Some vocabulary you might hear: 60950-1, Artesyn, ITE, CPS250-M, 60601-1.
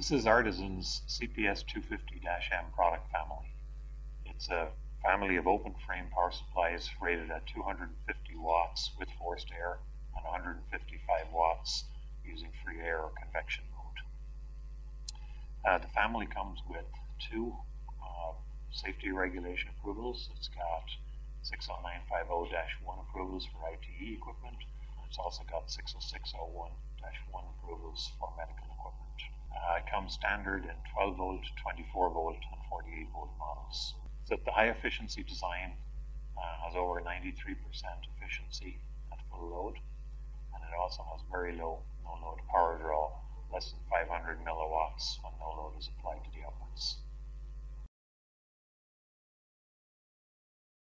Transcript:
This is Artesyn's CPS250-M product family. It's a family of open frame power supplies rated at 250 watts with forced air and 155 watts using free air or convection mode. The family comes with two safety regulation approvals. It's got 60950-1 approvals for ITE equipment. It's also got 60601-1 approvals for medical equipment. It comes standard in 12 volt, 24 volt, and 48 volt models. So the high efficiency design has over 93% efficiency at full load, and it also has very low no load power draw, less than 500 milliwatts when no load is applied to the outputs.